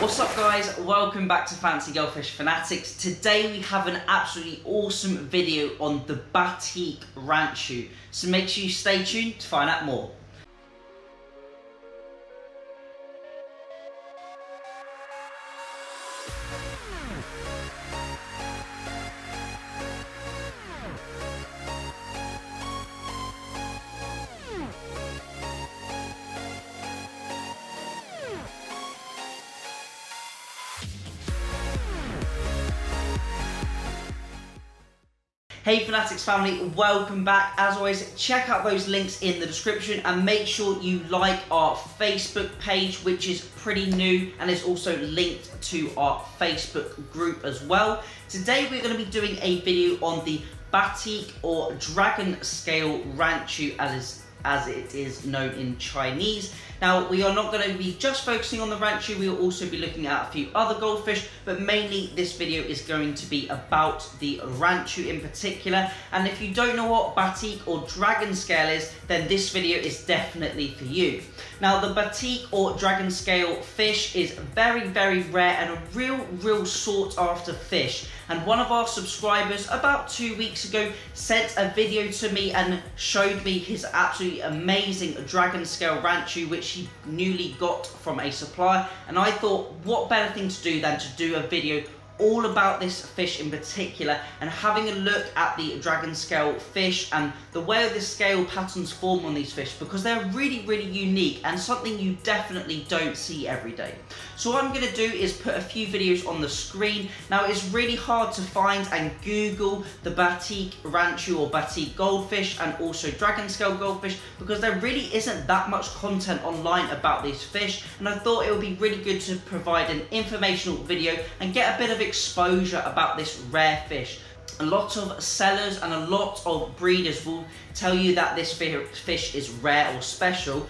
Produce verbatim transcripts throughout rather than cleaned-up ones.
What's up guys, welcome back to Fancy Goldfish Fanatics. Today we have an absolutely awesome video on the Batik Ranchu, so make sure you stay tuned to find out more. Hey Fanatics family, welcome back. As always, check out those links in the description and make sure you like our Facebook page, which is pretty new and is also linked to our Facebook group as well. Today we're going to be doing a video on the Batik or Dragon Scale Ranchu as, as it is known in Chinese. Now, we are not going to be just focusing on the Ranchu, we will also be looking at a few other goldfish, but mainly this video is going to be about the Ranchu in particular. And if you don't know what Batik or Dragon Scale is, then this video is definitely for you. Now, the Batik or Dragon Scale fish is very, very rare and a real, real sought after fish. And one of our subscribers about two weeks ago sent a video to me and showed me his absolutely amazing Dragon Scale Ranchu, which he newly got from a supplier, and I thought what better thing to do than to do a video all about this fish in particular and having a look at the Dragon Scale fish and the way the scale patterns form on these fish, because they're really really unique and something you definitely don't see every day. So what I'm going to do is put a few videos on the screen. Now, it's really hard to find and Google the Batik Ranchu or Batik goldfish and also Dragon Scale goldfish, because there really isn't that much content online about these fish, and I thought it would be really good to provide an informational video and get a bit of exposure about this rare fish. A lot of sellers and a lot of breeders will tell you that this fish is rare or special,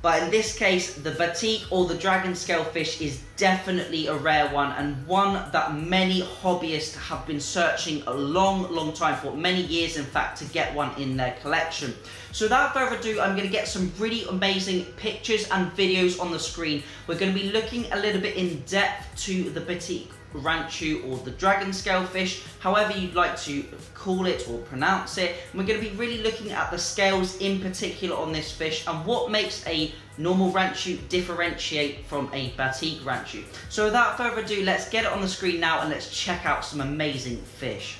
but in this case the Batik or the Dragon Scale fish is definitely a rare one, and one that many hobbyists have been searching a long long time for, many years in fact, to get one in their collection. So without further ado, I'm going to get some really amazing pictures and videos on the screen. We're going to be looking a little bit in depth to the Batik Ranchu or the Dragon Scale fish, however you'd like to call it or pronounce it. And we're going to be really looking at the scales in particular on this fish and what makes a normal Ranchu differentiate from a Batik Ranchu. So without further ado, let's get it on the screen now and let's check out some amazing fish.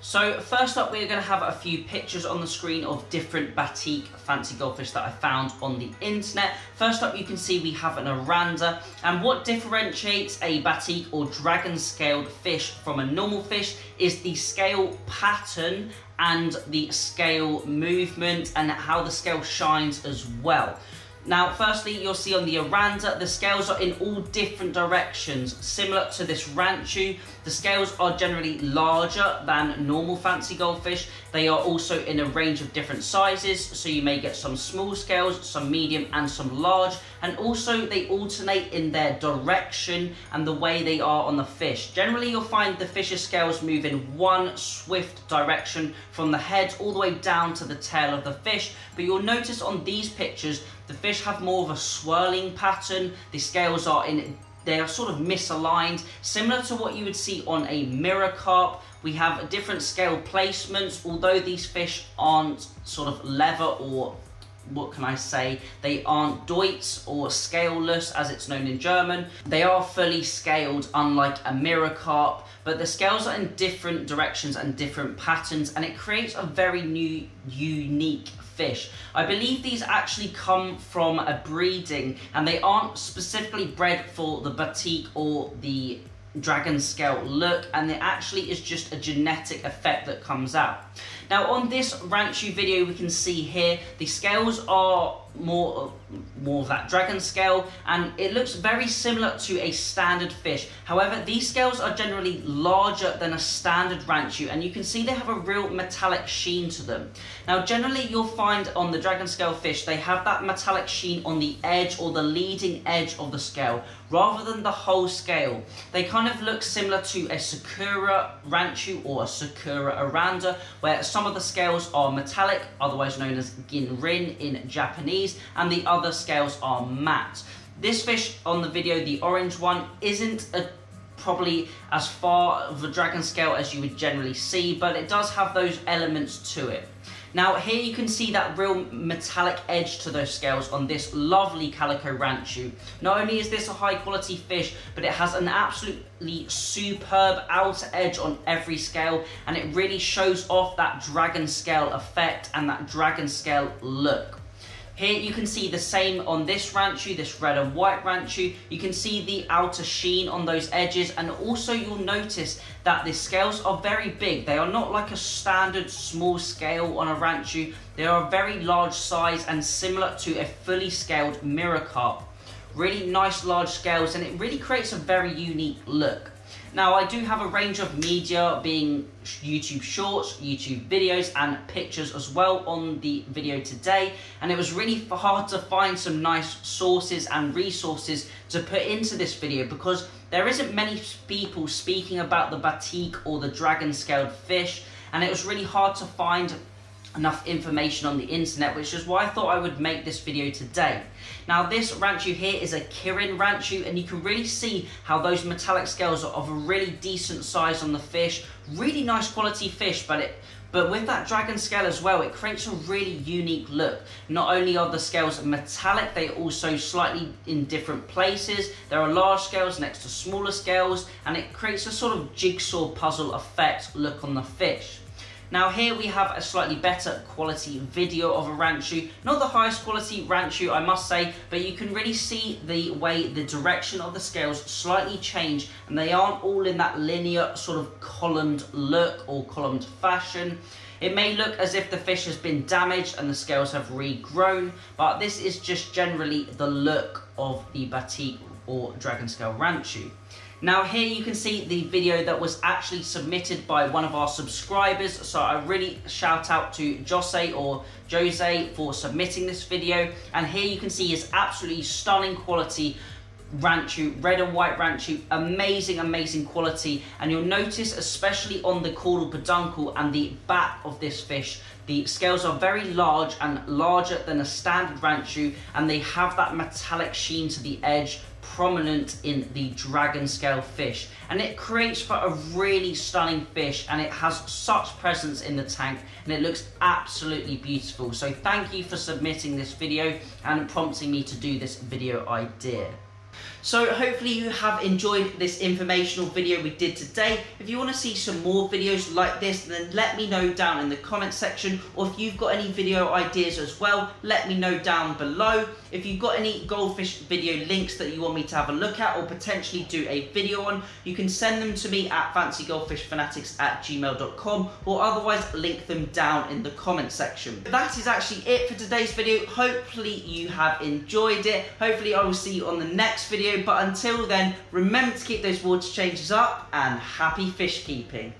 So first up, we're going to have a few pictures on the screen of different Batik fancy goldfish that I found on the internet. First up, you can see we have an Aranda, and what differentiates a Batik or Dragon Scaled fish from a normal fish is the scale pattern and the scale movement and how the scale shines as well. Now, firstly, you'll see on the Aranda, the scales are in all different directions. Similar to this Ranchu, the scales are generally larger than normal fancy goldfish. They are also in a range of different sizes, so you may get some small scales, some medium and some large. And also they alternate in their direction and the way they are on the fish. Generally, you'll find the fish's scales move in one swift direction from the head all the way down to the tail of the fish. But you'll notice on these pictures, the fish have more of a swirling pattern. The scales are in, they are sort of misaligned, similar to what you would see on a mirror carp. We have different scale placements, although these fish aren't sort of leather or, what can I say, they aren't Deutz or scaleless as it's known in German. They are fully scaled, unlike a mirror carp, but the scales are in different directions and different patterns, and it creates a very new, unique fish. I believe these actually come from a breeding, and they aren't specifically bred for the Batik or the Dragon Scale look, and it actually is just a genetic effect that comes out. Now, on this Ranchu video, we can see here the scales are more more of that Dragon Scale, and it looks very similar to a standard fish. However, these scales are generally larger than a standard Ranchu, and you can see they have a real metallic sheen to them. Now, generally you'll find on the Dragon Scale fish they have that metallic sheen on the edge or the leading edge of the scale rather than the whole scale. They kind of look similar to a Sakura Ranchu or a Sakura Aranda, where some of the scales are metallic, otherwise known as ginrin in Japanese, and the other scales are matte. This fish on the video, the orange one, isn't a probably as far of a dragon scale as you would generally see, but it does have those elements to it. Now here you can see that real metallic edge to those scales on this lovely Calico Ranchu. Not only is this a high quality fish, but it has an absolutely superb outer edge on every scale, and it really shows off that dragon scale effect and that dragon scale look. Here you can see the same on this Ranchu, this red and white Ranchu. You can see the outer sheen on those edges, and also you'll notice that the scales are very big. They are not like a standard small scale on a Ranchu. They are a very large size and similar to a fully scaled mirror carp. Really nice large scales, and it really creates a very unique look. Now I do have a range of media, being YouTube shorts, YouTube videos and pictures as well on the video today, and it was really hard to find some nice sources and resources to put into this video because there isn't many people speaking about the batik or the dragon scaled fish, and it was really hard to find enough information on the internet, which is why I thought I would make this video today. Now this Ranchu here is a Kirin Ranchu, and you can really see how those metallic scales are of a really decent size on the fish. Really nice quality fish, but it but with that dragon scale as well, it creates a really unique look. Not only are the scales metallic, they are also slightly in different places. There are large scales next to smaller scales, and it creates a sort of jigsaw puzzle effect look on the fish. Now here we have a slightly better quality video of a Ranchu, not the highest quality Ranchu I must say, but you can really see the way the direction of the scales slightly change, and they aren't all in that linear sort of columned look or columned fashion. It may look as if the fish has been damaged and the scales have regrown, but this is just generally the look of the batik or dragon scale Ranchu. Now here you can see the video that was actually submitted by one of our subscribers, so I really shout out to José or José for submitting this video, and here you can see his absolutely stunning quality Ranchu, red and white Ranchu, amazing amazing quality, and you'll notice especially on the caudal peduncle and the back of this fish, the scales are very large and larger than a standard Ranchu, and they have that metallic sheen to the edge prominent in the dragon scale fish, and it creates for a really stunning fish, and it has such presence in the tank, and it looks absolutely beautiful. So thank you for submitting this video and prompting me to do this video idea. So hopefully you have enjoyed this informational video we did today. If you want to see some more videos like this, then let me know down in the comment section, or if you've got any video ideas as well, let me know down below. If you've got any goldfish video links that you want me to have a look at or potentially do a video on, you can send them to me at fancy goldfish fanatics at gmail dot com, or otherwise link them down in the comment section. That is actually it for today's video. Hopefully you have enjoyed it. Hopefully I will see you on the next video, but until then, remember to keep those water changes up, and happy fish keeping.